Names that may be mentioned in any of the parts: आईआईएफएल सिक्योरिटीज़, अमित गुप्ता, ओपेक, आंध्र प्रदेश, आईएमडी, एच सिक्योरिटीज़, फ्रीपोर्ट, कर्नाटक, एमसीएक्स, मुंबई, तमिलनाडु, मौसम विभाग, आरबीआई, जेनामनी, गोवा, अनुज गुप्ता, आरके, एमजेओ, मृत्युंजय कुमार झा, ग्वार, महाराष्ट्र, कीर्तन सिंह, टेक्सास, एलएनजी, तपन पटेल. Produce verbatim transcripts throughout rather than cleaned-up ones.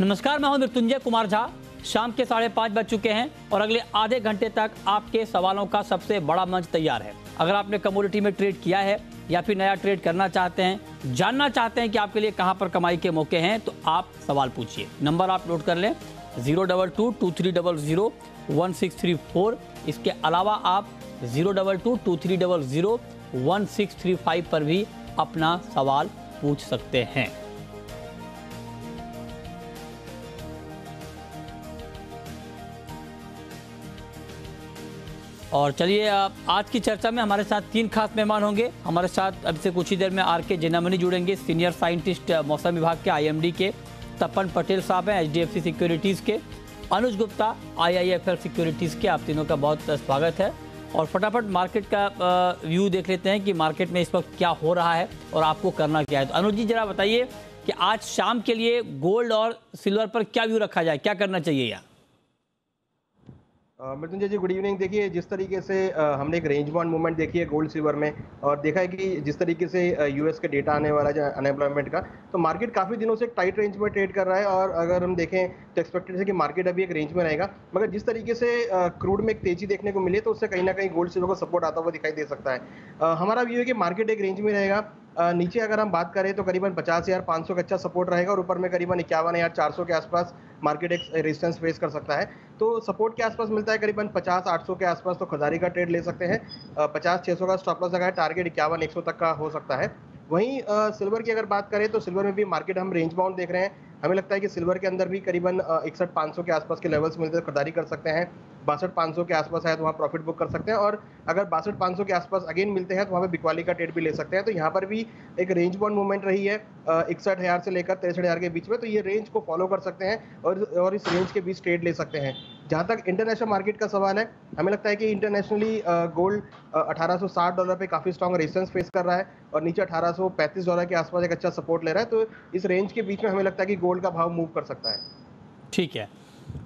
नमस्कार, मैं हूं मृत्युंजय कुमार झा। शाम के साढ़े पाँच बज चुके हैं और अगले आधे घंटे तक आपके सवालों का सबसे बड़ा मंच तैयार है। अगर आपने कमोडिटी में ट्रेड किया है या फिर नया ट्रेड करना चाहते हैं, जानना चाहते हैं कि आपके लिए कहां पर कमाई के मौके हैं, तो आप सवाल पूछिए। नंबर आप नोट कर लें, zero double two two three double zero one six three four. इसके अलावा आप zero double two two three double zero one six three five पर भी अपना सवाल पूछ सकते हैं। और चलिए, आज की चर्चा में हमारे साथ तीन खास मेहमान होंगे। हमारे साथ अब से कुछ ही देर में आरके जेनामनी जुड़ेंगे, सीनियर साइंटिस्ट मौसम विभाग के आईएमडी के। तपन पटेल साहब हैं एच सिक्योरिटीज़ के। अनुज गुप्ता आईआईएफएल सिक्योरिटीज़ के। आप तीनों का बहुत स्वागत है। और फटाफट मार्केट का व्यू देख लेते हैं कि मार्केट में इस वक्त क्या हो रहा है और आपको करना क्या है। तो अनुज जी, जरा बताइए कि आज शाम के लिए गोल्ड और सिल्वर पर क्या व्यू रखा जाए, क्या करना चाहिए यहाँ? Mrityunjay ji, good evening. देखिए, जिस तरीके से हमने एक रेंज बाउंड मूवमेंट देखी है गोल्ड सिल्वर में और देखा है कि जिस तरीके से यूएस के डेटा आने वाला है अनएम्प्लॉयमेंट का, तो मार्केट काफ़ी दिनों से एक टाइट रेंज में ट्रेड कर रहा है। और अगर हम देखें तो एक्सपेक्टेड है कि मार्केट अभी एक रेंज में रहेगा, मगर जिस तरीके से क्रूड में एक तेजी देखने को मिले तो उससे कहीं ना कहीं गोल्ड सिल्वर को सपोर्ट आता हुआ दिखाई दे सकता है। हमारा व्यू है कि मार्केट एक रेंज में रहेगा। नीचे अगर हम बात करें तो करीबन पचास हजार पाँच सौ का अच्छा सपोर्ट रहेगा और ऊपर में करीबन इक्यावन हजार चार सौ के आसपास मार्केट एक रेजिस्टेंस फेस कर सकता है। तो सपोर्ट के आसपास मिलता है करीबन पचास आठ सौ के आसपास, तो खजारी का ट्रेड ले सकते हैं। पचास छः सौ का स्टॉप लॉस लगा है, टारगेट इक्यावन एक सौ तक का हो सकता है। वहीं सिल्वर की अगर बात करें तो सिल्वर में भी मार्केट हम रेंज बाउंड देख रहे हैं। हमें लगता है कि सिल्वर के अंदर भी करीबन इकसठ पाँच सौ के आसपास के लेवल्स मिलते हैं, खरीदारी कर सकते हैं। बासठ पाँच सौ के आसपास आए तो वहाँ प्रॉफिट बुक कर सकते हैं, और अगर बासठ पाँच सौ के आसपास अगेन मिलते हैं तो वहाँ पे बिकवाली का ट्रेड भी ले सकते हैं। तो यहाँ पर भी एक रेंज बाउंड मूवमेंट रही है इकसठ हज़ार से लेकर तिरसठ हज़ार के बीच में, तो ये रेंज को फॉलो कर सकते हैं और और इस रेंज के बीच ट्रेड ले सकते हैं। जहाँ तक इंटरनेशनल मार्केट का सवाल है, हमें लगता है कि इंटरनेशनली गोल्ड अठारह सौ साठ डॉलर पे काफ़ी स्ट्रॉन्ग रेजिस्टेंस फेस कर रहा है और नीचे अठारह सौ पैंतीस डॉलर के आसपास एक अच्छा सपोर्ट ले रहा है। तो इस रेंज के बीच में हमें लगता है कि गोल्ड का भाव मूव कर सकता है। ठीक है,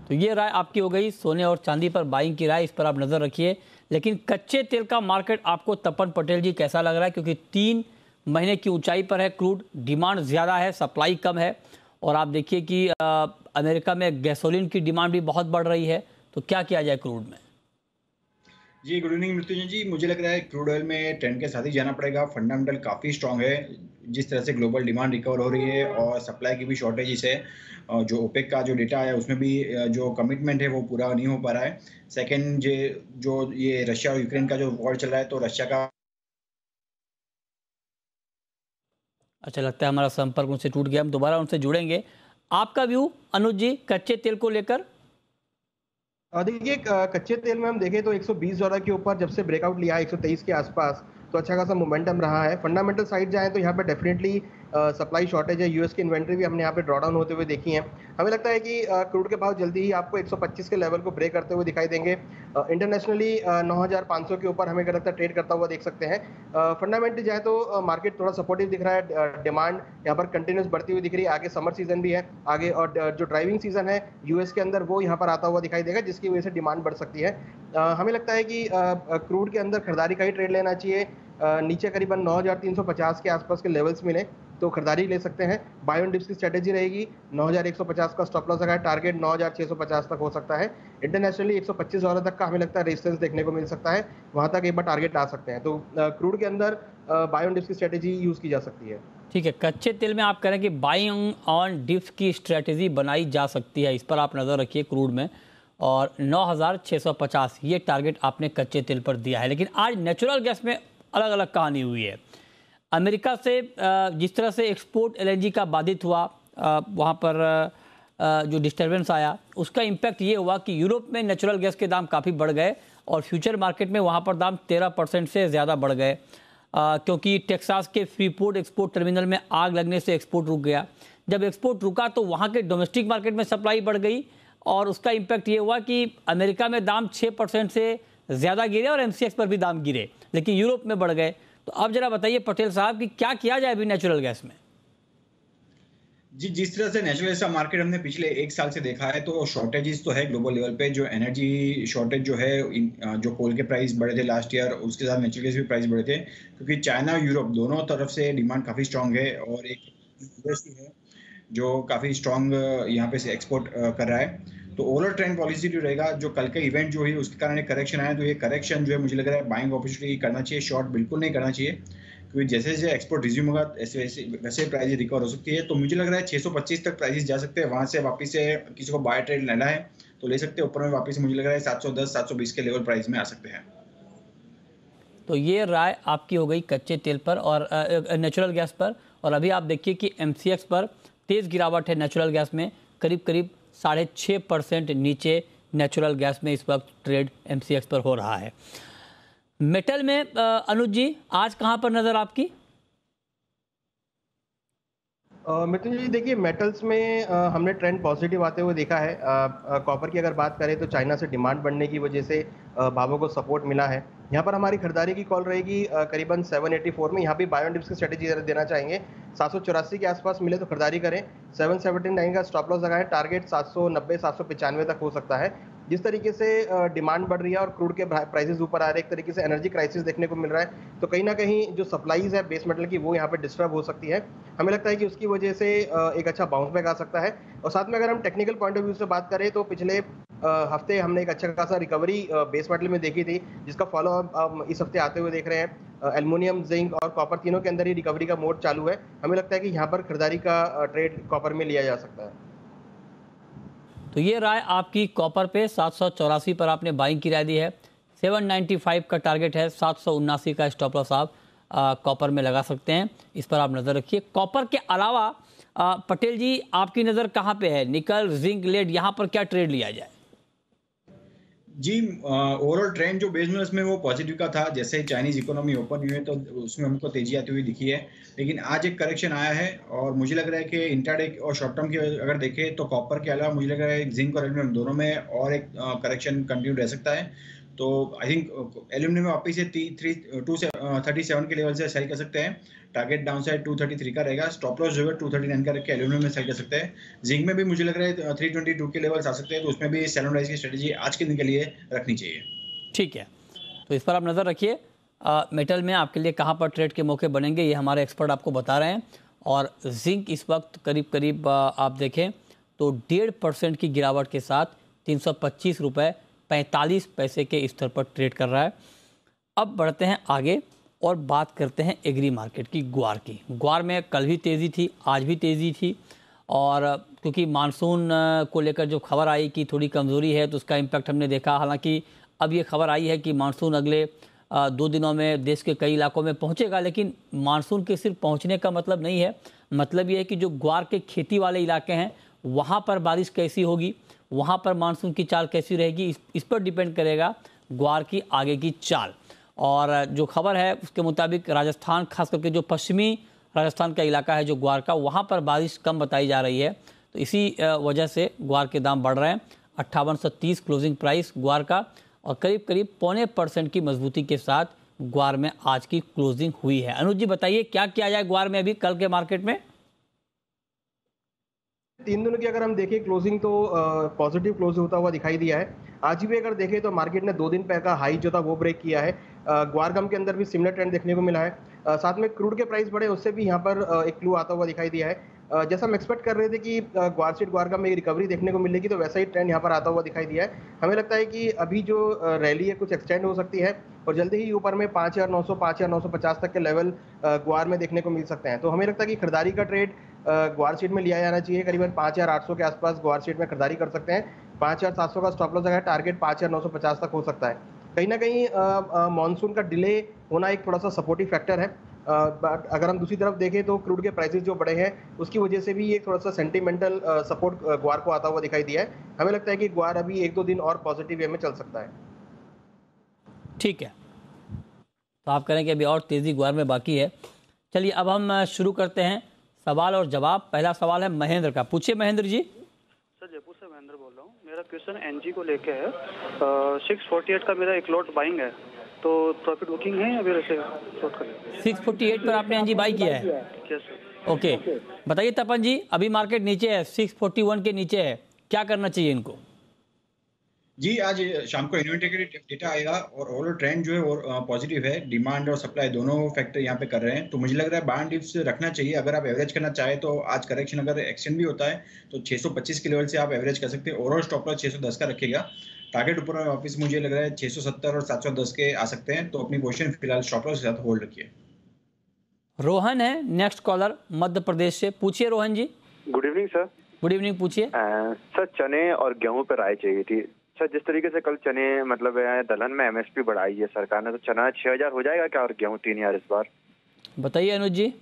तो ये राय आपकी हो गई। सोने और चांदी पर बाइंग की राय, इस पर आप नज़र रखिए। लेकिन कच्चे तेल का मार्केट आपको, तपन पटेल जी, कैसा लग रहा है? क्योंकि तीन महीने की ऊंचाई पर है क्रूड, डिमांड ज़्यादा है, सप्लाई कम है, और आप देखिए कि आ, अमेरिका में गैसोलीन की डिमांड भी बहुत बढ़ रही है। तो क्या किया जाए क्रूड में? जी, गुड इवनिंग मृत्युंजय जी। मुझे लग रहा है क्रूड ऑयल में ट्रेंड के साथ ही जाना पड़ेगा। फंडामेंटल काफ़ी स्ट्रांग है, जिस तरह से ग्लोबल डिमांड रिकवर हो रही है और सप्लाई की भी शॉर्टेजेस है, और जो ओपेक का जो डेटा है उसमें भी जो कमिटमेंट है वो पूरा नहीं हो पा रहा है। सेकेंड, जे जो ये रशिया और यूक्रेन का जो वॉर चल रहा है, तो रशिया का अच्छा लगता है हमारा संपर्क उनसे टूट गया, हम दोबारा उनसे जुड़ेंगे। आपका व्यू अनुज जी कच्चे तेल को लेकर? देखिए, कच्चे तेल में हम देखें तो एक सौ बीस डॉलर के ऊपर जब से ब्रेकआउट लिया है एक सौ तेईस के आसपास, तो अच्छा खासा मोमेंटम रहा है। फंडामेंटल साइड जाएँ तो यहाँ पे डेफिनेटली सप्लाई शॉर्टेज है, यूएस की इन्वेंट्री भी हमने यहाँ पे ड्रॉडाउन होते हुए देखी है। हमें लगता है कि क्रूड के भाव जल्दी ही आपको एक सौ पच्चीस के लेवल को ब्रेक करते हुए दिखाई देंगे। इंटरनेशनली नौ हज़ार पाँच सौ के ऊपर हमें लगता है ट्रेड करता हुआ देख सकते हैं। फंडामेंटली जाए तो मार्केट थोड़ा सपोर्टिव दिख रहा है, डिमांड यहाँ पर कंटिन्यूस बढ़ती हुई दिख रही है। आगे समर सीजन भी है आगे, और जो ड्राइविंग सीजन है यूएस के अंदर वो यहाँ पर आता हुआ दिखाई देगा, जिसकी वजह से डिमांड बढ़ सकती है। हमें लगता है कि क्रूड के अंदर खरीदारी का ही ट्रेड लेना चाहिए। नीचे करीबन नौ हज़ार तीन सौ पचास के आसपास के लेवल्स मिले तो खरीदारी ले सकते हैं। बाय ऑन डिप्स की स्ट्रेटेजी रहेगी। नौ हज़ार एक सौ पचास का स्टॉप लॉस लगा है, टारगेट नौ हज़ार छह सौ पचास तक हो सकता है। इंटरनेशनली एक सौ पच्चीस डॉलर तक का हमें लगता है रेजिस्टेंस देखने को मिल सकता है, वहां तक एक बार टारगेट ला सकते हैं। तो क्रूड के अंदर बाय ऑन डिप्स की स्ट्रेटेजी यूज की जा सकती है। ठीक है, कच्चे तेल में आप कह रहे हैं कि बाय ऑन डिप्स की स्ट्रेटेजी बनाई जा सकती है, इस पर आप नज़र रखिए क्रूड में। और नौ हज़ार छह सौ पचास ये टारगेट आपने कच्चे तेल पर दिया है। लेकिन आज नेचुरल गैस में अलग अलग कहानी हुई है। अमेरिका से जिस तरह से एक्सपोर्ट एलएनजी का बाधित हुआ, वहाँ पर जो डिस्टर्बेंस आया, उसका इम्पैक्ट ये हुआ कि यूरोप में नेचुरल गैस के दाम काफ़ी बढ़ गए और फ्यूचर मार्केट में वहाँ पर दाम तेरह परसेंट से ज़्यादा बढ़ गए, क्योंकि टेक्सास के फ्रीपोर्ट एक्सपोर्ट टर्मिनल में आग लगने से एक्सपोर्ट रुक गया। जब एक्सपोर्ट रुका तो वहाँ के डोमेस्टिक मार्केट में सप्लाई बढ़ गई और उसका इम्पैक्ट ये हुआ कि अमेरिका में दाम छः परसेंट से ज़्यादा गिरे और एमसीएक्स पर भी दाम गिरे, लेकिन यूरोप में बढ़ गए। तो अब जरा बताइए पटेल साहब कि क्या किया जाए अभी नेचुरल गैस में? जी, जिस तरह से नेचुरल गैस का मार्केट हमने पिछले एक साल से देखा है, तो शॉर्टेजेस तो है ग्लोबल लेवल पे। जो एनर्जी शॉर्टेज जो है, जो कोल के प्राइस बढ़े थे लास्ट ईयर, उसके साथ नेचुरल गैस भी प्राइस बढ़े थे, क्योंकि चाइना यूरोप दोनों तरफ से डिमांड काफ़ी स्ट्रांग है और एक है जो काफ़ी स्ट्रॉन्ग यहाँ पे एक्सपोर्ट कर रहा है। तो ओवरऑल ट्रेंड पॉलिसी जो रहेगा, जो कल का इवेंट जो है उसके कारण करेक्शन आया, तो ये करेक्शन जो है मुझे लग रहा है बाइंग अपॉर्चुनिटी करना चाहिए, शॉर्ट बिल्कुल नहीं करना चाहिए, क्योंकि जैसे जैसे एक्सपोर्ट रिज्यूम होगा ऐसे वैसे वैसे प्राइस रिकवर हो सकती है। तो मुझे लग रहा है छह सौ पच्चीस तक प्राइसेस जा सकते हैं, वहाँ से वापस से किसी को बाय ट्रेड लेना है तो ले सकते हैं, ऊपर में वापस मुझे लग रहा है सात सौ दस सात सौ बीस के लेवल प्राइस में आ सकते हैं। तो ये राय आपकी हो गई कच्चे तेल पर और नेचुरल गैस पर। और अभी आप देखिए कि एम सी एक्स पर तेज़ गिरावट है, नेचुरल गैस में करीब करीब साढ़े छः परसेंट नीचे नेचुरल गैस में इस वक्त ट्रेड एम सी एक्स पर हो रहा है। मेटल में अनुज जी आज कहाँ पर नज़र आपकी? मिथुन जी देखिए, मेटल्स में आ, हमने ट्रेंड पॉजिटिव आते हुए देखा है। कॉपर की अगर बात करें तो चाइना से डिमांड बढ़ने की वजह से भावों को सपोर्ट मिला है। यहाँ पर हमारी खरीदारी की कॉल रहेगी करीबन सेवन एटी फोर में। यहाँ पे बाय ऑन डिप्स की स्ट्रेटेजी देना चाहेंगे, सात सौ चौरासी के आसपास मिले तो खरीदारी करें। सेवन सेवेंटी नाइन का स्टॉप लॉस लगाएं, टारगेट सात सौ नब्बे सात सौ पचानवे तक हो सकता है। जिस तरीके से डिमांड बढ़ रही है और क्रूड के प्राइसेस ऊपर आ रहे हैं, एक तरीके से एनर्जी क्राइसिस देखने को मिल रहा है, तो कहीं ना कहीं जो सप्लाईज है बेस मेटल की वो यहाँ पे डिस्टर्ब हो सकती है। हमें लगता है कि उसकी वजह से एक अच्छा बाउंस बैक आ सकता है। और साथ में अगर हम टेक्निकल पॉइंट ऑफ व्यू से बात करें तो पिछले हफ्ते हमने एक अच्छा खासा रिकवरी बेस मेटल में देखी थी, जिसका फॉलो अप इस हफ्ते आते हुए देख रहे हैं। एल्युमिनियम, जिंक और कॉपर तीनों के अंदर ही रिकवरी का मोड चालू है। हमें लगता है कि यहाँ पर खरीदारी का ट्रेड कॉपर में लिया जा सकता है। तो ये राय आपकी कॉपर पे, सात सौ चौरासी पर आपने बाइंग की राय दी है, सेवन नाइन्टी फाइव का टारगेट है, सात सौ उन्नासी का स्टॉप लॉस आप कॉपर में लगा सकते हैं, इस पर आप नज़र रखिए। कॉपर के अलावा आ, पटेल जी आपकी नज़र कहाँ पे है? निकल, जिंक, लेड, यहाँ पर क्या ट्रेड लिया जाए? जी ओवरऑल ट्रेंड जो बिजनेस में वो पॉजिटिव का था, जैसे चाइनीज इकोनॉमी ओपन हुई है तो उसमें हमको तेजी आती हुई दिखी है, लेकिन आज एक करेक्शन आया है और मुझे लग रहा है कि इंट्राडे और शॉर्ट टर्म की अगर देखें तो कॉपर के अलावा मुझे लग रहा है जिंक और एल्यूमिनियम दोनों में और एक करेक्शन कंटिन्यू रह सकता है। तो आई थिंक एल्यूमिनियम वापस से थ्री टू थर्टी सेवन के लेवल से सेल कर सकते हैं, target downside two thirty three का रहेगा, स्टॉप लॉस जो है टू थर्टी नाइन का रख के एल्यूमिनियम में सेल कर सकते हैं। जिंक में भी मुझे लग रहा है थ्री ट्वेंटी टू के लेवल्स आ सकते हैं, तो उसमें भी सेल एंड राइज की स्ट्रेटेजी आज के दिन के लिए रखनी चाहिए। ठीक है, तो इस पर आप नज़र रखिए। मेटल में आपके लिए कहाँ पर ट्रेड के मौके बनेंगे ये हमारे एक्सपर्ट आपको बता रहे हैं। और जिंक इस वक्त करीब करीब आप देखें तो डेढ़ परसेंट की गिरावट के साथ तीन सौ पच्चीस रुपये पैंतालीस पैसे के स्तर पर ट्रेड कर रहा है। अब बढ़ते हैं आगे और बात करते हैं एग्री मार्केट की, ग्वार की। ग्वार में कल भी तेज़ी थी, आज भी तेज़ी थी, और क्योंकि मानसून को लेकर जो खबर आई कि थोड़ी कमज़ोरी है तो उसका इम्पैक्ट हमने देखा। हालांकि अब ये खबर आई है कि मानसून अगले दो दिनों में देश के कई इलाकों में पहुंचेगा, लेकिन मानसून के सिर्फ पहुंचने का मतलब नहीं है, मतलब ये है कि जो ग्वार के खेती वाले इलाके हैं वहाँ पर बारिश कैसी होगी, वहाँ पर मानसून की चाल कैसी रहेगी, इस, इस पर डिपेंड करेगा ग्वार की आगे की चाल। और जो खबर है उसके मुताबिक राजस्थान, खास करके जो पश्चिमी राजस्थान का इलाका है जो ग्वार का, वहाँ पर बारिश कम बताई जा रही है, तो इसी वजह से ग्वार के दाम बढ़ रहे हैं। अट्ठावन सौ तीस क्लोजिंग प्राइस ग्वार का, और करीब करीब पौने परसेंट की मजबूती के साथ ग्वार में आज की क्लोजिंग हुई है। अनुज जी बताइए क्या किया जाए ग्वार में अभी कल के मार्केट में? तीन दिनों की अगर हम देखें क्लोजिंग तो पॉजिटिव क्लोज होता हुआ दिखाई दिया है। आज भी अगर देखें तो मार्केट ने दो दिन पहले का हाई जो था वो ब्रेक किया है। ग्वार गम के अंदर भी सिमिलर ट्रेंड देखने को मिला है। आ, साथ में क्रूड के प्राइस बढ़े, उससे भी यहाँ पर आ, एक क्लू आता हुआ दिखाई दिया है। आ, जैसा हम एक्सपेक्ट कर रहे थे कि ग्वार सीट ग्वार गम में रिकवरी देखने को मिलेगी, तो वैसा ही ट्रेंड यहाँ पर आता हुआ दिखाई दिया है। हमें लगता है कि अभी जो रैली है कुछ एक्सटेंड हो सकती है और जल्दी ही ऊपर में पाँच हज़ार नौ सौ पाँच हज़ार नौ सौ पचास तक के लेवल ग्वार में देखने को मिल सकते हैं। तो हमें लगता है कि खरीदारी का ट्रेड ग्वार सीट में लिया जाना चाहिए। करीबन पाँच हज़ार आठ सौ के आसपास ग्वार सीट में खरीदारी कर सकते हैं। पाँच हज़ार सात सौ का स्टॉप लॉस है, टारगेट पाँच हज़ार नौ सौ पचास तक हो सकता है। कहीं ना कहीं मानसून का डिले होना एक थोड़ा सा सपोर्टिव फैक्टर है। बट अगर हम दूसरी तरफ देखें तो क्रूड के प्राइसेस जो बढ़े हैं उसकी वजह से भी एक थोड़ा सा सेंटिमेंटल सपोर्ट ग्वार को आता हुआ दिखाई दिया है। हमें लगता है कि ग्वार अभी एक दो दिन और पॉजिटिव वे में चल सकता है। ठीक है, तो आप कह रहे हैं कि अभी और तेज़ी ग्वार में बाकी है। चलिए अब हम शुरू करते हैं सवाल और जवाब। पहला सवाल है महेंद्र का, पूछिए महेंद्र जी। सर जयपुर से महेंद्र बोल रहा हूँ, मेरा क्वेश्चन एनजी को लेके है। सिक्स फोर्टी एट का मेरा एक लॉट बाइंग है, तो प्रॉफिट बुकिंग है या फिर ऐसे शॉर्ट कर लें? सिक्स फोर्टी एट पर आपने एनजी बाई किया है? Yes sir. ओके, बताइए तपन जी, अभी मार्केट नीचे है, सिक्स फोर्टी वन के नीचे है, क्या करना चाहिए इनको? जी, आज शाम को इन्वेंटरी डेटा आएगा और ओवरऑल ट्रेंड जो है वो पॉजिटिव है। डिमांड और सप्लाई दोनों फैक्टर यहाँ पे कर रहे हैं, तो मुझे लग रहा है बांड डिप्स रखना चाहिए। अगर आप एवरेज करना चाहे तो आज करेक्शन अगर एक्सटेंड भी होता है तो छह सौ पच्चीस के लेवल से आप एवरेज कर सकते हैं। ओवरऑल स्टॉप लॉस छह सौ दस का रखेगा। टारगेट ऊपर वापस मुझे लग रहा है छह सौ सत्तर और सात सौ दस के आ सकते हैं, तो अपनी पोजीशन फिलहाल स्टॉप लॉस के साथ होल्ड रखिए। रोहन है नेक्स्ट कॉलर मध्य प्रदेश से, पूछिए Rohan ji. Good evening sir. Good evening, पूछिए सर। चने और गेहूं पर राय चाहिए थी सर। जिस तरीके से कल चने मतलब दलहन में एमएसपी बढ़ाई है सरकार ने, तो चना छह हजार हो जाएगा क्या और गेहूं तीन हजार इस बार? बताइए अनुज जी।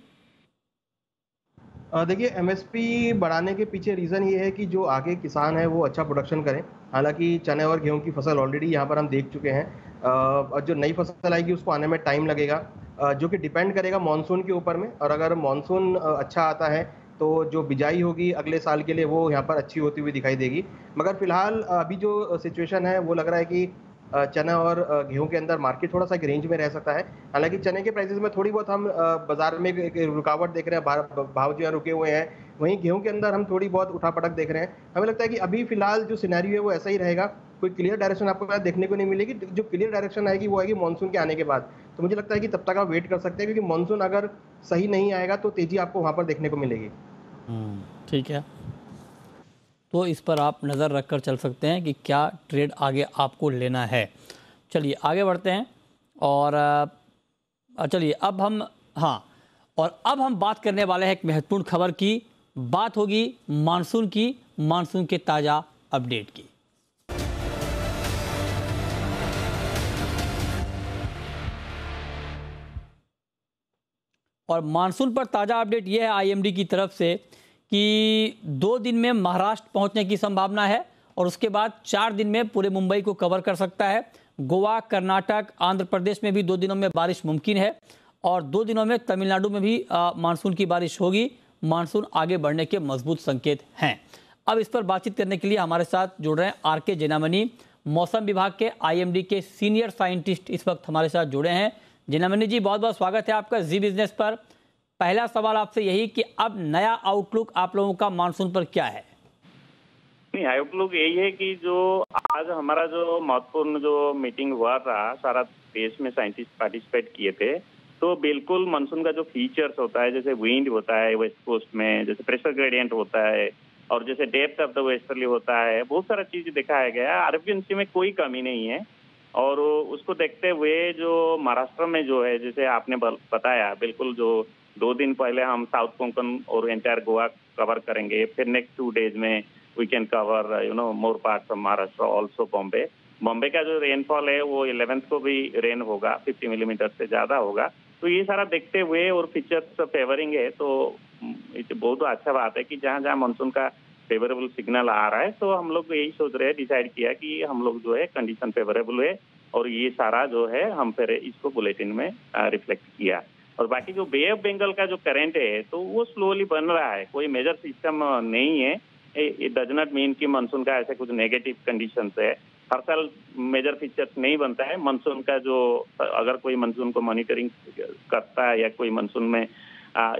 देखिए, एमएसपी बढ़ाने के पीछे रीज़न ये है कि जो आगे किसान है वो अच्छा प्रोडक्शन करें। हालांकि चने और गेहूं की फसल ऑलरेडी यहाँ पर हम देख चुके हैं, और जो नई फसल आएगी उसको आने में टाइम लगेगा, जो कि डिपेंड करेगा मानसून के ऊपर में। और अगर मानसून अच्छा आता है तो जो बिजाई होगी अगले साल के लिए वो यहाँ पर अच्छी होती हुई दिखाई देगी। मगर फिलहाल अभी जो सिचुएशन है वो लग रहा है कि चना और गेहूं के अंदर मार्केट थोड़ा सा एक रेंज में रह सकता है। हालांकि चने के प्राइसेस में थोड़ी बहुत हम बाजार में एक रुकावट देख रहे हैं, भाव जो है रुके हुए हैं। वहीं गेहूं के अंदर हम थोड़ी बहुत उठापटक देख रहे हैं। हमें लगता है कि अभी फिलहाल जो सिनेरियो है वो ऐसा ही रहेगा, कोई क्लियर डायरेक्शन आपको देखने को नहीं मिलेगी। जो क्लियर डायरेक्शन आएगी वो आएगी मानसून के आने के बाद, तो मुझे लगता है कि तब तक आप वेट कर सकते हैं, क्योंकि मानसून अगर सही नहीं आएगा तो तेजी आपको वहाँ पर देखने को मिलेगी। ठीक है, तो इस पर आप नज़र रखकर चल सकते हैं कि क्या ट्रेड आगे आपको लेना है। चलिए आगे बढ़ते हैं और चलिए अब हम हाँ और अब हम बात करने वाले हैं एक महत्वपूर्ण खबर की। बात होगी मानसून की, मानसून के ताज़ा अपडेट की। और मानसून पर ताज़ा अपडेट यह है आईएमडी की तरफ से कि दो दिन में महाराष्ट्र पहुंचने की संभावना है और उसके बाद चार दिन में पूरे मुंबई को कवर कर सकता है। गोवा, कर्नाटक, आंध्र प्रदेश में भी दो दिनों में बारिश मुमकिन है और दो दिनों में तमिलनाडु में भी मानसून की बारिश होगी। मानसून आगे बढ़ने के मजबूत संकेत हैं। अब इस पर बातचीत करने के लिए हमारे साथ जुड़ रहे हैं आरके जेनामनी, मौसम विभाग के आईएमडी के सीनियर साइंटिस्ट इस वक्त हमारे साथ जुड़े हैं। जेनामनी जी, बहुत बहुत स्वागत है आपका जी बिजनेस पर। पहला सवाल आपसे यही कि अब नया आउटलुक आप लोगों का मानसून पर क्या है? नहीं, आउटलुक यही है कि जो आज हमारा जो महत्वपूर्ण जो मीटिंग हुआ था, सारा देश में साइंटिस्ट पार्टिसिपेट किए थे, तो बिल्कुल मानसून का जो फीचर्स होता है, जैसे विंड होता है वेस्ट कोस्ट में, जैसे प्रेशर ग्रेडियंट होता है और जैसे डेप्थ ऑफ द वेस्टर्ली होता है, बहुत सारा चीज दिखाया गया। अरेबियंसी में कोई कमी नहीं है और उसको देखते हुए जो महाराष्ट्र में जो है, जैसे आपने बताया, बिल्कुल जो दो दिन पहले हम साउथ कोंकण और एंटायर गोवा कवर करेंगे, फिर नेक्स्ट टू डेज में we can cover you know more parts of महाराष्ट्र, also Bombay. Bombay का जो रेनफॉल है वो इलेवेंथ को भी रेन होगा, फिफ्टी मिलीमीटर से ज़्यादा होगा। तो ये सारा देखते हुए और फीचर्स फेवरिंग है, तो बहुत अच्छा बात है कि जहाँ जहाँ मानसून का फेवरेबल सिग्नल आ रहा है, तो हम लोग यही सोच रहे हैं, डिसाइड किया कि हम लोग जो है कंडीशन फेवरेबल है और ये सारा जो है हम फिर इसको बुलेटिन में रिफ्लेक्ट किया। और बाकी जो बे ऑफ बंगाल का जो करंट है तो वो स्लोली बन रहा है, कोई मेजर सिस्टम नहीं है। इट डज नॉट मीन कि मानसून का ऐसा कुछ नेगेटिव कंडीशन है। हर साल मेजर फीचर्स नहीं बनता है मानसून का। जो अगर कोई मानसून को मॉनिटरिंग करता है या कोई मानसून में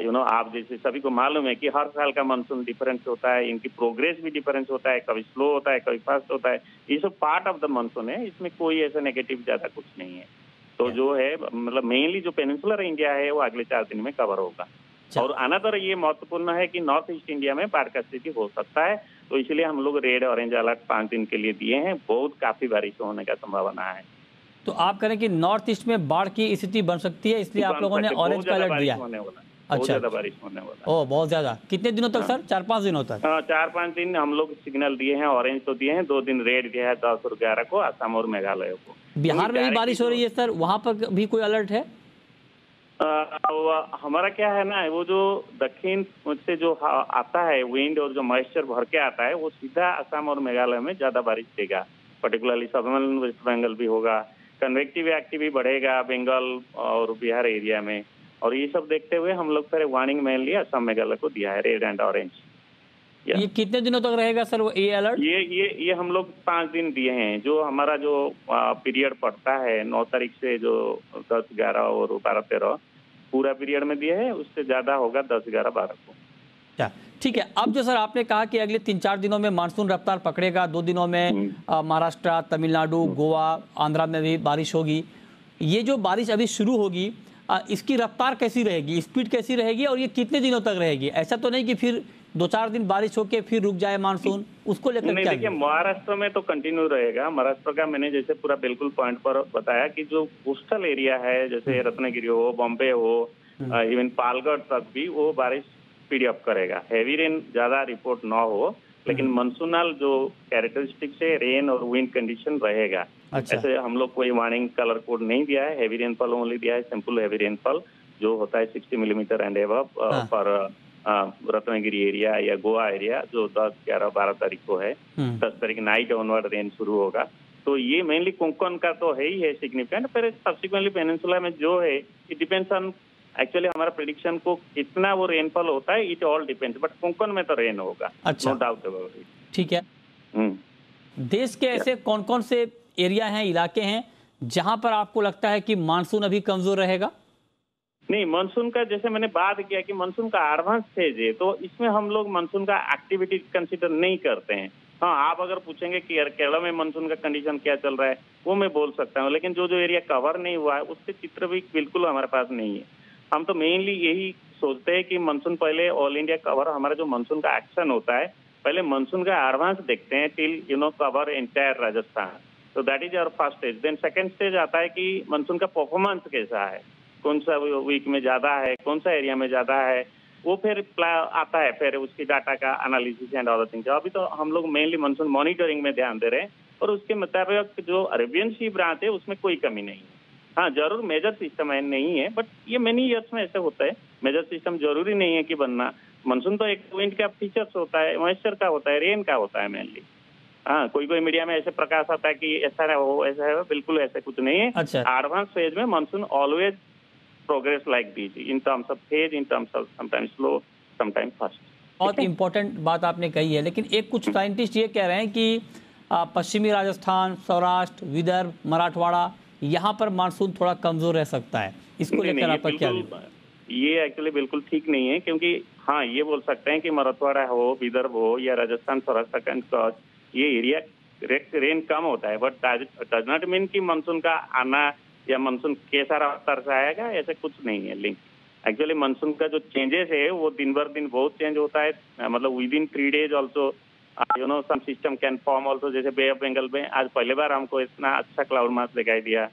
यू नो आप जैसे सभी को मालूम है कि हर साल का मानसून डिफरेंस होता है, इनकी प्रोग्रेस भी डिफरेंस होता है, कभी स्लो होता है, कभी फास्ट होता है। ये सब पार्ट ऑफ द मानसून है, इसमें कोई ऐसा नेगेटिव ज़्यादा कुछ नहीं है। तो जो है मतलब मेनली जो पेनिनसुलर इंडिया है वो अगले चार दिन में कवर होगा। और अनदर ये महत्वपूर्ण है कि नॉर्थ ईस्ट इंडिया में बाढ़ का स्थिति हो सकता है, तो इसलिए हम लोग रेड ऑरेंज अलर्ट पांच दिन के लिए दिए हैं। बहुत काफी बारिश होने का संभावना है। तो आप कह रहे हैं कि नॉर्थ ईस्ट में बाढ़ की स्थिति बन सकती है, इसलिए आप लोगों ने ऑरेंज का अलर्ट दिया। बहुत ज्यादा बारिश होने वाला। ओ बहुत ज्यादा, कितने दिनों तक सर? चार पाँच दिनों तक। चार पाँच दिन हम लोग सिग्नल दिए हैं, ऑरेंज तो दिए हैं, दो दिन रेड दिया है दस और ग्यारह को असम और मेघालय को। बिहार में भी बारिश हो रही है सर, वहाँ पर भी कोई अलर्ट है? आ, हमारा क्या है ना, वो जो दक्षिण से जो आता है विंड और जो मॉइस्चर भर के आता है वो सीधा असम और मेघालय में ज्यादा बारिश देगा, पर्टिकुलरली सदर्न वेस्ट बंगाल भी होगा। कन्वेक्टिव एक्टिव भी बढ़ेगा बंगाल और बिहार एरिया में, और ये सब देखते हुए हम लोग फिर वार्निंग मेनली असम मेघालय को दिया है, रेड एंड ऑरेंज। ये कितने दिनों तक रहेगा सर ये अलर्ट? ये ये ये हम लोग पाँच दिन दिए हैं। जो हमारा जो पीरियड पड़ता है नौ तारीख से जो दस ग्यारह और बारह तेरह पूरा पीरियड में दिए हैं, उससे ज्यादा होगा दस ग्यारह बारह को। अच्छा ठीक है। अब जो सर आपने कहा कि अगले तीन चार दिनों में मानसून रफ्तार पकड़ेगा, दो दिनों में महाराष्ट्र, तमिलनाडु, गोवा, आंध्रा में भी बारिश होगी, ये जो बारिश अभी शुरू होगी इसकी रफ्तार कैसी रहेगी, स्पीड कैसी रहेगी और ये कितने दिनों तक रहेगी? ऐसा तो नहीं कि फिर दो चार दिन बारिश होके फिर रुक जाए मानसून, उसको लेकर क्या? देखिए महाराष्ट्र में तो कंटिन्यू रहेगा। महाराष्ट्र का मैंने जैसे पूरा बिल्कुल पॉइंट पर बताया कि जो कोस्टल एरिया है जैसे रत्नागिरी हो, बॉम्बे हो, इवन पालगढ़ तक भी वो बारिश स्पीड अप करेगा। हैवी रेन ज्यादा रिपोर्ट ना हो लेकिन मानसूनल जो कैरेक्टरिस्टिक्स है रेन और विंड कंडीशन रहेगा। अच्छा। ऐसे हम लोग कोई वार्निंग कलर कोड नहीं दिया है, हैवी रेनफॉल ओनली दिया है। सिंपल हैवी रेनफॉल जो होता है सिक्सटी मिलीमीटर एंड एबव पर रत्नागिरी एरिया या गोवा एरिया जो दस ग्यारह बारह तारीख को है, दस तारीख नाइट ऑनवर्ड रेन शुरू होगा। तो ये मेनली कोंकण का तो है ही है सिग्निफिकेंट, पर सब्सिक्वेंटली पेनिनसुला में जो है इट डिपेंड्स ऑन एक्चुअली हमारा प्रेडिक्शन को कितना वो रेनफॉल होता है, it all depends, but Konkan में तो रेन होगा, नो डाउट अबाउट इट। ठीक है। देश के ऐसे कौन कौन से एरिया हैं, इलाके हैं जहां पर आपको लगता है कि मानसून अभी कमजोर रहेगा? नहीं, मानसून का जैसे मैंने बात किया कि मानसून का एडवांस फेज है तो इसमें हम लोग मानसून का एक्टिविटी कंसीडर नहीं करते हैं। हाँ, आप अगर पूछेंगे कि केरला में मानसून का कंडीशन क्या चल रहा है वो मैं बोल सकता हूँ, लेकिन जो जो एरिया कवर नहीं हुआ है उसके चित्र भी बिल्कुल हमारे पास नहीं है। हम तो मेनली यही सोचते हैं कि मानसून पहले ऑल इंडिया कवर, हमारा जो मानसून का एक्शन होता है पहले मानसून का एडवांस देखते हैं till you know cover entire Rajasthan, तो that is our first stage. Then second stage आता है कि मानसून का परफॉर्मेंस कैसा है, कौन सा वीक में ज्यादा है, कौन सा एरिया में ज्यादा है, वो फिर आता है, फिर उसकी डाटा का एनालिसिस एंड अदर थिंग्स। अभी तो हम लोग मेनली मानसून मॉनिटरिंग में ध्यान दे रहे हैं और उसके मुताबिक जो अरेबियन सी ब्रांच है उसमें कोई कमी नहीं है। हाँ, जरूर मेजर सिस्टम है नहीं है, बट ये मेनी ईयर्स में ऐसे होता है, मेजर सिस्टम जरूरी नहीं है कि बनना। मानसून तो एक विंड का फीचर्स होता है, मॉइस्चर का होता है, रेन का होता है मेनली। हाँ, कोई कोई मीडिया में ऐसे प्रकाश आता है कि ऐसा है वो ऐसा है, बिल्कुल ऐसा कुछ नहीं है। एडवांस फेज में monsoon always progress like this in terms of phase, in terms of sometime slow sometime fast. बहुत इंपॉर्टेंट बात आपने कही है, लेकिन एक कुछ साइंटिस्ट ये कह रहे हैं कि पश्चिमी राजस्थान, सौराष्ट्र, विदर्भ, मराठवाड़ा यहाँ पर मानसून थोड़ा कमजोर रह सकता है, इसको लेकर आप क्या? ये एक्चुअली बिल्कुल ठीक नहीं है क्योंकि हाँ ये बोल सकते हैं कि मराठवाड़ा हो, विदर्भ हो या राजस्थान सौराष्ट्र का ये एरिया रेन कम होता है, बट डज नॉट मीन कि मानसून का आना या मानसून कैसा रफ्तार से आएगा ऐसा कुछ नहीं है लिंक। एक्चुअली मानसून का जो चेंजेस है वो दिन भर दिन बहुत चेंज होता है, मतलब within three days also you know some system can form also. जैसे बे ऑफ बंगाल में आज पहली बार हमको इतना अच्छा क्लाउड मास दिखाई दिया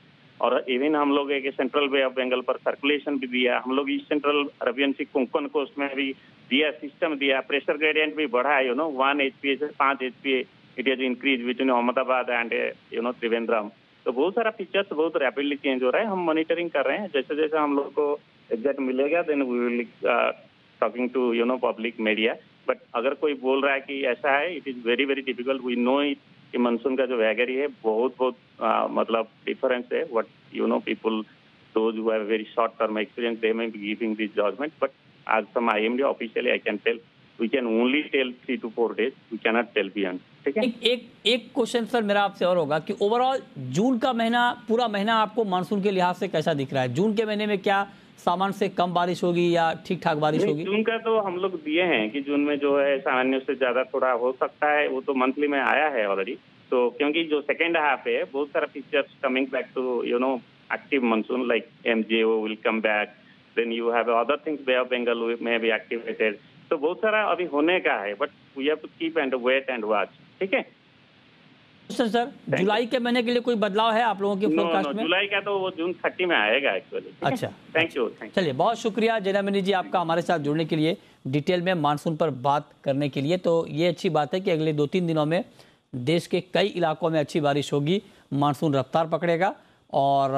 और इवन हम लोग एक सेंट्रल बे ऑफ बंगाल पर सर्कुलेशन भी दिया, हम लोग east central Arabian sea Konkan coast में भी दिया सिस्टम दिया, प्रेशर ग्रेडियंट भी बढ़ा है, you know one H P से पाँच H P it is increase between Ahmedabad and you know Trivandrum. तो बहुत सारा फीचर्स बहुत रैपिडली चेंज हो रहा है, हम मॉनिटरिंग कर रहे हैं, जैसे जैसे हम लोग को एग्जैक्ट मिलेगा then we will talking to you know public media. But अगर कोई बोल रहा है कि ऐसा है it is very very difficult, we know it कि मानसून का जो वैगरी है बहुत बहुत आ, मतलब डिफरेंस है। What you know people those who have very short term experience they may be giving this judgement, but as from आईएमडी officially I can tell we can only tell three to four days, we can not tell beyond. ठीक है। एक एक question sir मेरा आपसे और होगा कि overall जून का महीना, पूरा महीना आपको मानसून के लिहाज से कैसा दिख रहा है? जून के महीने में क्या सामान्य से कम बारिश होगी या ठीक ठाक बारिश होगी? जून का तो हम लोग दिए हैं कि जून में जो है सामान्य से ज्यादा थोड़ा हो सकता है, वो तो मंथली में आया है ऑलरेडी। तो क्योंकि जो सेकेंड हाफ है बहुत सारा features coming back to you know active monsoon like एमजेओ will come back, then you have other things bay of Bengal में भी एक्टिवेटेड, तो बहुत सारा अभी होने का है, but we have to keep and wait and watch. ठीक है सर। सर जुलाई के महीने के लिए कोई बदलाव है आप लोगों के फोरकास्ट में? जुलाई का तो वो जून तीस में आएगा एक्चुअली। अच्छा, थैंक यू। चलिए, बहुत शुक्रिया जेनामनी जी आपका हमारे साथ जुड़ने के लिए, डिटेल में मानसून पर बात करने के लिए। तो ये अच्छी बात है कि अगले दो तीन दिनों में देश के कई इलाकों में अच्छी बारिश होगी, मानसून रफ्तार पकड़ेगा और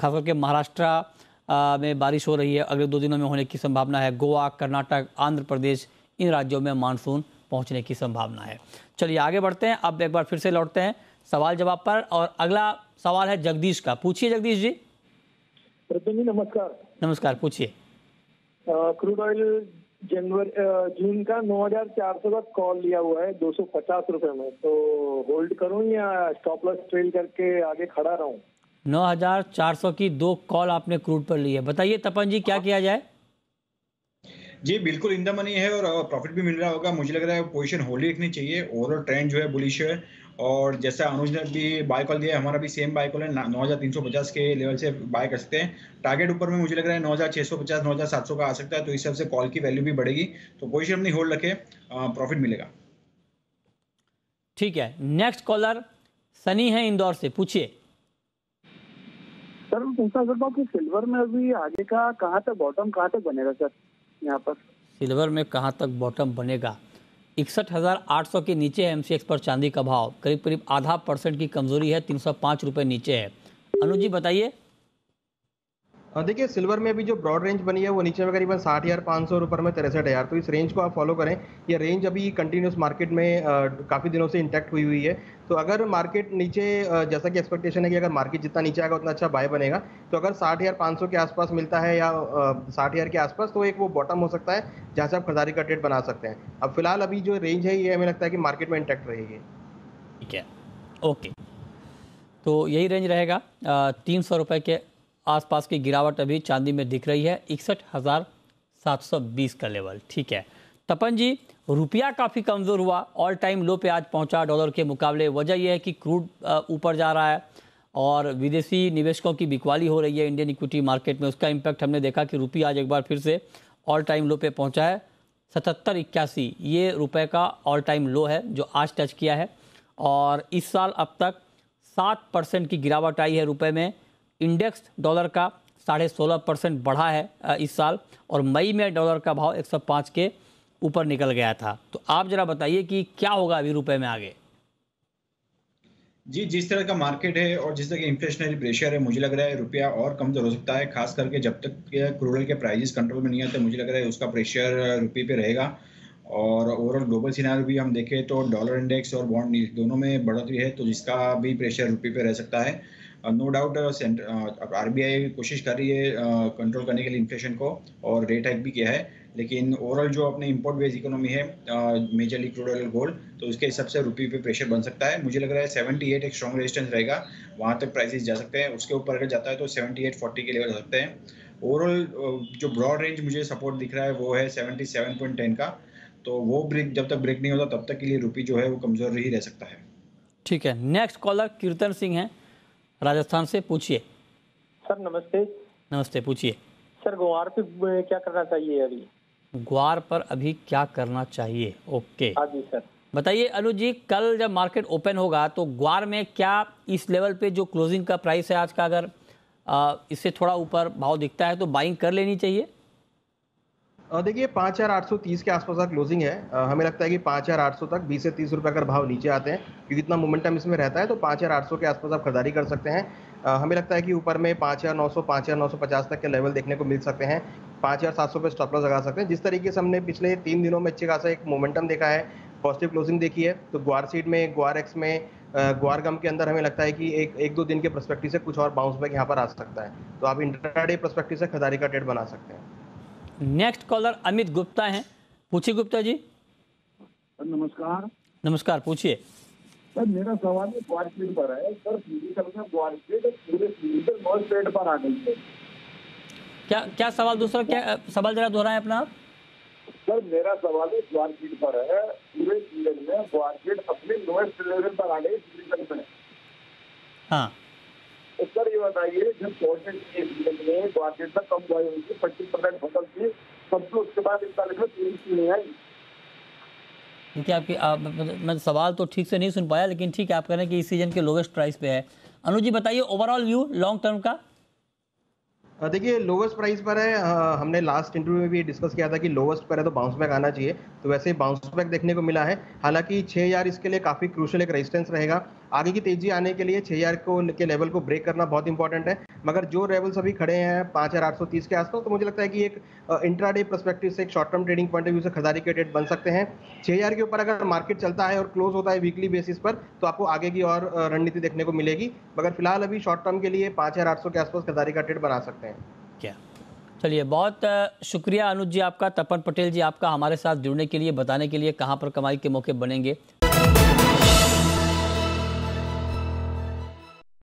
खास करके महाराष्ट्र में बारिश हो रही है, अगले दो दिनों में होने की संभावना है। गोवा, कर्नाटक, आंध्र प्रदेश, इन राज्यों में मानसून पहुंचने की संभावना है। चलिए आगे बढ़ते हैं, अब एक बार फिर से लौटते हैं सवाल जवाब पर और अगला सवाल है जगदीश का। पूछिए जगदीश जी। जी नमस्कार। नमस्कार, पूछिए। क्रूड ऑयल जनवरी जून का नौ हज़ार चार सौ का कॉल लिया हुआ है दो सौ पचास रुपए में, तो होल्ड करूं या स्टॉप लॉस ट्रेल करके आगे खड़ा रहूं? नौ हज़ार चार सौ की दो कॉल आपने क्रूड पर ली है, बताइए तपन जी क्या किया जाए? जी बिल्कुल इंदा मनी है और प्रॉफिट भी मिल रहा होगा। मुझे लग रहा है पोजीशन होल्ड रखनी चाहिए। ओवरऑल ट्रेंड जो है बुलिश है और जैसा अनुज ने भी बाय कॉल दिया है, हमारा भी सेम बाय कॉल है। नौ हज़ार तीन सौ पचास के लेवल से बाय कर सकते हैं। टारगेट ऊपर में मुझे लग रहा है नौ हज़ार छह सौ पचास नौ हज़ार सात सौ का आ सकता है, तो इस हिसाब से कॉल की वैल्यू भी बढ़ेगी। तो पोजीशन अपनी होल्ड रखे, प्रॉफिट मिलेगा। ठीक है, नेक्स्ट कॉलर सनी है इंदौर से, पूछिए। सर मैं पूछना चाहता हूँ कि सिल्वर में अभी आगे का कहाँ तक बॉटम कहाँ तक बनेगा सर? यहाँ पर सिल्वर में कहाँ तक बॉटम बनेगा? इकसठ हज़ार आठ सौ के नीचे है एमसीएक्स पर चांदी का भाव, करीब करीब आधा परसेंट की कमजोरी है, तीन सौ पाँच रुपये नीचे है। अनुज जी बताइए। देखिए सिल्वर में अभी जो ब्रॉड रेंज बनी है वो नीचे में करीबन साठ हज़ार पाँच सौ और ऊपर में तिरसठ हज़ार, तो इस रेंज को आप फॉलो करें। ये रेंज अभी कंटिन्यूस मार्केट में काफ़ी दिनों से इंटैक्ट हुई हुई है, तो अगर मार्केट नीचे जैसा कि एक्सपेक्टेशन है कि अगर मार्केट जितना नीचे आएगा उतना अच्छा बाय बनेगा, तो अगर साठ हज़ार पाँच सौ के आसपास मिलता है या साठ हज़ार के आसपास, तो एक वो बॉटम हो सकता है जहाँ से आप खरीदारी का ट्रेड बना सकते हैं। अब फिलहाल अभी जो रेंज है ये हमें लगता है कि मार्केट में इंटैक्ट रहेगी। ठीक है, ओके, तो यही रेंज रहेगा। तीन सौ रुपये के आसपास की गिरावट अभी चांदी में दिख रही है, इकसठ हज़ार सात सौ बीस का लेवल। ठीक है तपन जी, रुपया काफ़ी कमज़ोर हुआ, ऑल टाइम लो पे आज पहुंचा डॉलर के मुकाबले। वजह यह है कि क्रूड ऊपर जा रहा है और विदेशी निवेशकों की बिकवाली हो रही है इंडियन इक्विटी मार्केट में, उसका इम्पैक्ट हमने देखा कि रुपया आज एक बार फिर से ऑल टाइम लो पे पहुँचा है। सतहत्तर इक्यासी ये रुपये का ऑल टाइम लो है जो आज टच किया है, और इस साल अब तक सात परसेंट की गिरावट आई है रुपये में। इंडेक्स डॉलर का साढ़े सोलह परसेंट बढ़ा है इस साल, और मई में डॉलर का भाव एक सौ पाँच के ऊपर निकल गया था। तो आप जरा बताइए कि क्या होगा अभी रुपए में आगे? जी जिस तरह का मार्केट है और जिस तरह के इन्फ्लेशनरी प्रेशर है, मुझे लग रहा है रुपया और कमजोर हो सकता है, खास करके जब तक क्रूड ऑयल के प्राइसेस कंट्रोल में नहीं आते। मुझे लग रहा है उसका प्रेशर रुपये पे रहेगा। और ओवरऑल ग्लोबल सिनारियो भी हम देखें तो डॉलर इंडेक्स और बॉन्ड दोनों में बढ़ोतरी है, तो जिसका भी प्रेशर रुपये पे रह सकता है। नो डाउट आरबीआई कोशिश कर रही है कंट्रोल uh, करने के लिए इन्फ्लेशन को, और रेट हाइक भी किया है, लेकिन ओवरऑल जो अपने इंपोर्ट बेस्ड इकोनॉमी है मेजरली क्रूड ऑयल गोल्ड, तो उसके हिसाब से रुपये पे प्रेशर बन सकता है। मुझे लग रहा है अठहत्तर एक स्ट्रॉन्ग रेजिस्टेंस रहेगा, वहाँ तक प्राइसेस जा सकते हैं। उसके ऊपर अगर जाता है तो अठहत्तर चालीस के लेवल जा सकते हैं। ओवरऑल uh, जो ब्रॉड रेंज मुझे सपोर्ट दिख रहा है वो है सतहत्तर पॉइंट दस का, तो वो ब्रेक जब तक ब्रेक नहीं होता तब तक के लिए रुपये जो है वो कमज़ोर ही रह सकता है। ठीक है, नेक्स्ट कॉलर कीर्तन सिंह है राजस्थान से, पूछिए। सर नमस्ते। नमस्ते, पूछिए। सर ग्वार पे क्या करना चाहिए अभी? ग्वार पर अभी क्या करना चाहिए? ओके हाँ जी सर बताइए। अनुज जी कल जब मार्केट ओपन होगा तो ग्वार में क्या इस लेवल पे जो क्लोजिंग का प्राइस है आज का, अगर आ, इससे थोड़ा ऊपर भाव दिखता है तो बाइंग कर लेनी चाहिए? देखिए पाँच हज़ार आठ सौ तीस के आसपास का क्लोजिंग है, आ, हमें लगता है कि पाँच हज़ार आठ सौ तक बीस से तीस रुपये अगर भाव नीचे आते हैं, क्योंकि इतना मोमेंटम इसमें रहता है, तो पाँच हज़ार आठ सौ के आसपास आप खरीदारी कर सकते हैं। आ, हमें लगता है कि ऊपर में पाँच हज़ार नौ सौ पाँच हज़ार नौ सौ पचास तक के लेवल देखने को मिल सकते हैं। पाँच हज़ार सात सौ पे स्टॉप लॉस लगा सकते हैं। जिस तरीके से हमने पिछले तीन दिनों में अच्छे खासा एक मोमेंटम देखा है, पॉजिटिव क्लोजिंग देखी है, तो ग्वार सीड में, ग्वार एक्स में, ग्वार गम के अंदर हमें लगता है कि एक एक दो दिन के पर्सपेक्टिव से कुछ और बाउंस बैक यहाँ पर आ सकता है, तो आप इंट्राडे पर्सपेक्टिव से खरीदारी का ट्रेड बना सकते हैं। नेक्स्ट कॉलर अमित गुप्ता हैं, पूछिए गुप्ता जी। नमस्कार। नमस्कार, पूछिए। सर मेरा सवाल ये ग्वार सीड पर है। सर फिजिकल में ग्वार सीड पूरे फिजिकल और ट्रेड पर आ गई है। क्या क्या सवाल दूसरा क्या सवाल जरा दोहराएं अपना। सर मेरा सवाल है ग्वार सीड पर है, पूरे सीजन में ग्वार सीड अपने लोएस्ट लेवल पर आ गई फिजिकल में। हाँ सर ये बताइए, जब में ग्वार तक कम हुई होगी पच्चीस परसेंट फसल थी, सबसे उसके बाद इस साल में तीन नहीं आई। ठीक है आपकी आप, मैं सवाल तो ठीक से नहीं सुन पाया, लेकिन ठीक है आप कह रहे हैं कि इस सीजन के लोवेस्ट प्राइस पे है। अनुज जी बताइए ओवरऑल व्यू लॉन्ग टर्म का। देखिए लोवेस्ट प्राइस पर है, आ, हमने लास्ट इंटरव्यू में भी डिस्कस किया था कि लोवेस्ट पर है तो बाउंस बैक आना चाहिए, तो वैसे बाउंस बैक देखने को मिला है। हालांकि छः हज़ार इसके लिए काफ़ी क्रूशल एक रेजिस्टेंस रहेगा। आगे की तेजी आने के लिए छः हज़ार को के लेवल को ब्रेक करना बहुत इंपॉर्टेंट है, मगर जो लेवल्स अभी खड़े हैं पाँच हज़ार आठ सौ तीस के आसपास, तो मुझे लगता है कि एक इंट्राडे पर्सपेक्टिव से, एक short term trading point of view से खरीदारी के ट्रेड बन सकते हैं। छः हज़ार के ऊपर अगर मार्केट चलता है और क्लोज होता है वीकली बेसिस पर, तो आपको आगे की और रणनीति देखने को मिलेगी, मगर फिलहाल अभी शॉर्ट टर्म के लिए पाँच हज़ार आठ सौ के आसपास खरीदारी का ट्रेड बना सकते हैं। क्या चलिए, बहुत शुक्रिया अनुज जी आपका, तपन पटेल जी आपका, हमारे साथ जुड़ने के लिए, बताने के लिए कहां पर कमाई के मौके बनेंगे।